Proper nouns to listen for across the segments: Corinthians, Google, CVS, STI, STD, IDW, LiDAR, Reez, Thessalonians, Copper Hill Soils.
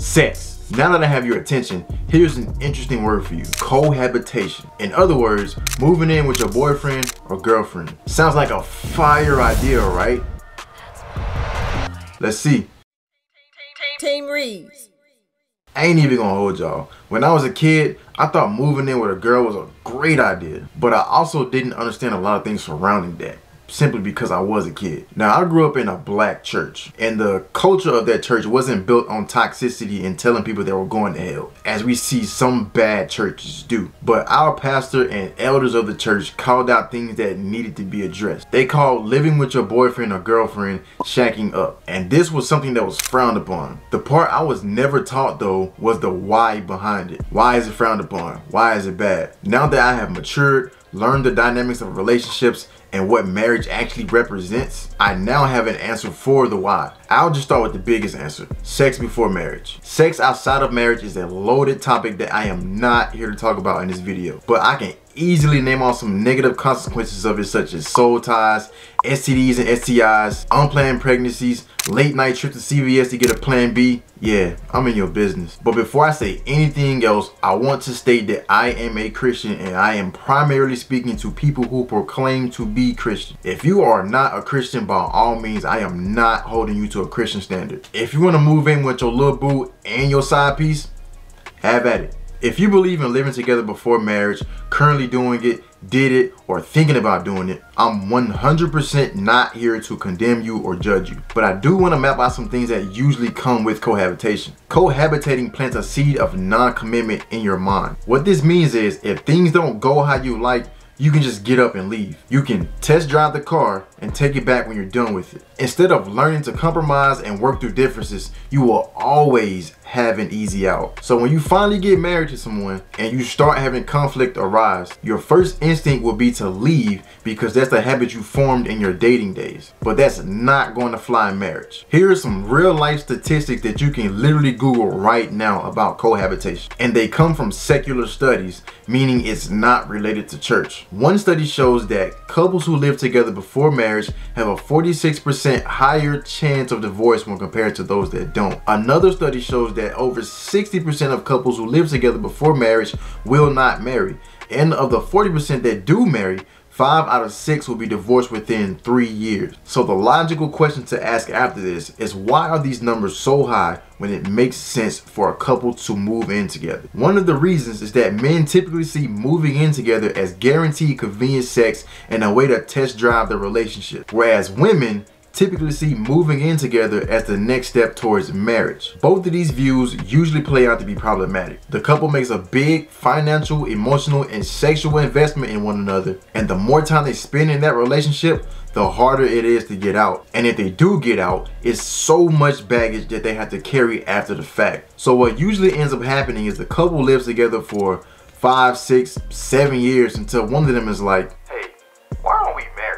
Sex. Now that I have your attention, here's an interesting word for you: cohabitation. In other words, moving in with your boyfriend or girlfriend. Sounds like a fire idea, right? Let's see. Team Reez. I ain't even gonna hold y'all. When I was a kid, I thought moving in with a girl was a great idea, but I also didn't understand a lot of things surrounding that, simply because I was a kid. Now, I grew up in a black church, and the culture of that church wasn't built on toxicity and telling people they were going to hell, as we see some bad churches do. But our pastor and elders of the church called out things that needed to be addressed. They called living with your boyfriend or girlfriend shacking up, and this was something that was frowned upon. The part I was never taught, though, was the why behind it. Why is it frowned upon? Why is it bad? Now that I have matured, learned the dynamics of relationships, and what marriage actually represents, I now have an answer for the why. I'll just start with the biggest answer: sex before marriage. Sex outside of marriage is a loaded topic that I am not here to talk about in this video, but I can easily name off some negative consequences of it, such as soul ties, STDs and STIs, unplanned pregnancies, late night trip to CVS to get a plan B. Yeah, I'm in your business. But before I say anything else, I want to state that I am a Christian, and I am primarily speaking to people who proclaim to be Christian. If you are not a Christian, by all means, I am not holding you to a Christian standard. If you want to move in with your little boo and your side piece, have at it. If you believe in living together before marriage, currently doing it, did it, or thinking about doing it, I'm 100% not here to condemn you or judge you. But I do want to map out some things that usually come with cohabitation. Cohabitating plants a seed of non-commitment in your mind. What this means is, if things don't go how you like, you can just get up and leave. You can test drive the car and take it back when you're done with it. Instead of learning to compromise and work through differences, you will always have an easy out. So when you finally get married to someone and you start having conflict arise, your first instinct will be to leave, because that's the habit you formed in your dating days. But that's not going to fly in marriage. Here are some real life statistics that you can literally Google right now about cohabitation, and they come from secular studies, meaning it's not related to church. One study shows that couples who live together before marriage have a 46% higher chance of divorce when compared to those that don't. Another study shows that over 60% of couples who live together before marriage will not marry. And of the 40% that do marry, 5 out of 6 will be divorced within 3 years. So the logical question to ask after this is, why are these numbers so high when it makes sense for a couple to move in together? One of the reasons is that men typically see moving in together as guaranteed convenient sex and a way to test drive the relationship, whereas women typically see moving in together as the next step towards marriage. Both of these views usually play out to be problematic. The couple makes a big financial, emotional, and sexual investment in one another, and the more time they spend in that relationship, the harder it is to get out. And if they do get out, it's so much baggage that they have to carry after the fact. So what usually ends up happening is the couple lives together for 5, 6, 7 years until one of them is like, "Hey, why aren't we married?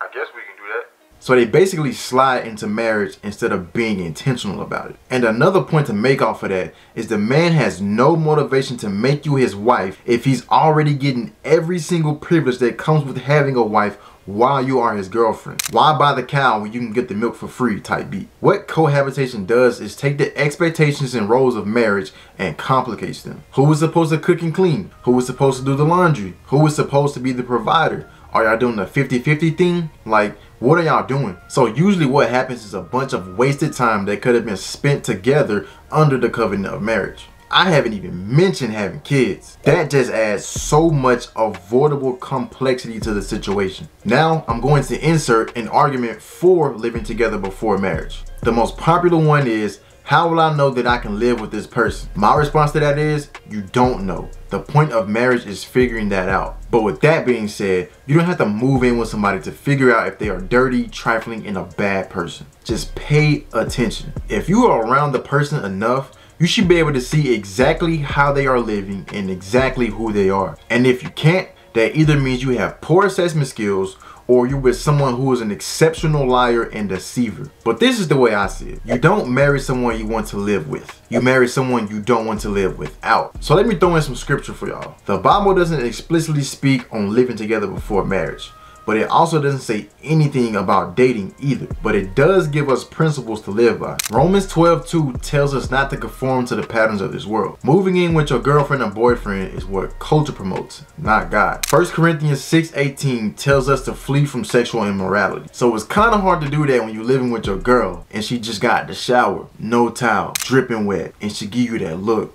I guess we can do that." So they basically slide into marriage instead of being intentional about it. And another point to make off of that is, the man has no motivation to make you his wife if he's already getting every single privilege that comes with having a wife while you are his girlfriend. Why buy the cow when you can get the milk for free type beat? What cohabitation does is take the expectations and roles of marriage and complicates them. Who is supposed to cook and clean? Who is supposed to do the laundry? Who is supposed to be the provider? Are y'all doing the 50-50 thing? Like, what are y'all doing? So usually what happens is a bunch of wasted time that could have been spent together under the covenant of marriage. I haven't even mentioned having kids. That just adds so much avoidable complexity to the situation. Now I'm going to insert an argument for living together before marriage. The most popular one is, how will I know that I can live with this person? My response to that is, you don't know. The point of marriage is figuring that out. But with that being said, you don't have to move in with somebody to figure out if they are dirty, trifling, and a bad person. Just pay attention. If you are around the person enough, you should be able to see exactly how they are living and exactly who they are. And if you can't, that either means you have poor assessment skills, or you're with someone who is an exceptional liar and deceiver. But this is the way I see it. You don't marry someone you want to live with. You marry someone you don't want to live without. So let me throw in some scripture for y'all. The Bible doesn't explicitly speak on living together before marriage, but it also doesn't say anything about dating either, but it does give us principles to live by. Romans 12:2 tells us not to conform to the patterns of this world. Moving in with your girlfriend or boyfriend is what culture promotes, not God. 1 Corinthians 6:18 tells us to flee from sexual immorality. So it's kind of hard to do that when you're living with your girl and she just got the shower, no towel, dripping wet, and she give you that look.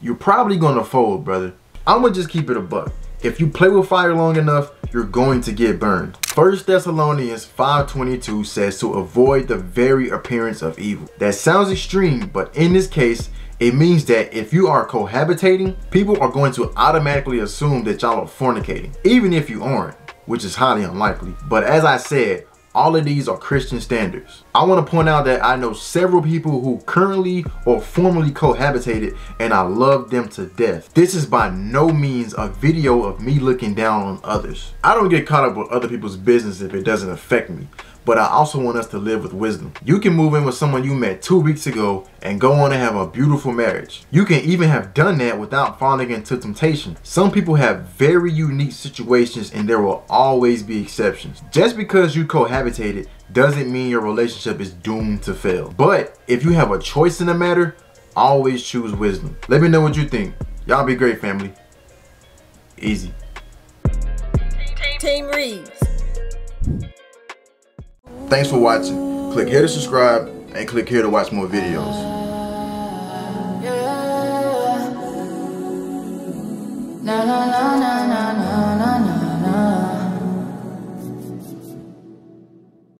You're probably gonna fold, brother. I'ma just keep it a buck. If you play with fire long enough, you're going to get burned. 1 Thessalonians 5:22 says to avoid the very appearance of evil. That sounds extreme, but in this case, it means that if you are cohabitating, people are going to automatically assume that y'all are fornicating, even if you aren't, which is highly unlikely. But as I said, all of these are Christian standards. I want to point out that I know several people who currently or formerly cohabitated, and I love them to death. This is by no means a video of me looking down on others. I don't get caught up with other people's business if it doesn't affect me, but I also want us to live with wisdom. You can move in with someone you met 2 weeks ago and go on and have a beautiful marriage. You can even have done that without falling into temptation. Some people have very unique situations and there will always be exceptions. Just because you cohabitated doesn't mean your relationship is doomed to fail. But if you have a choice in the matter, always choose wisdom. Let me know what you think. Y'all be great, family. Easy. Team Reez. Thanks for watching. Click here to subscribe and click here to watch more videos.